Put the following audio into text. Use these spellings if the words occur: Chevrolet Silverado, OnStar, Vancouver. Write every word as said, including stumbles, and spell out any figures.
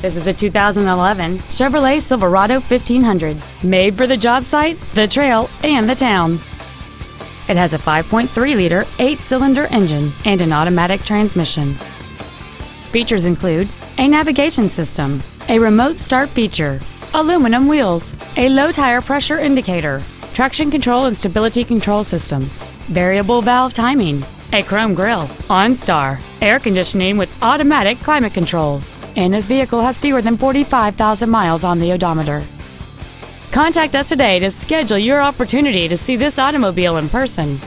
This is a two thousand eleven Chevrolet Silverado fifteen hundred, made for the job site, the trail, and the town. It has a five point three liter eight-cylinder engine and an automatic transmission. Features include a navigation system, a remote start feature, aluminum wheels, a low tire pressure indicator, traction control and stability control systems, variable valve timing, a chrome grille, OnStar, air conditioning with automatic climate control, and this vehicle has fewer than forty-five thousand miles on the odometer. Contact us today to schedule your opportunity to see this automobile in person.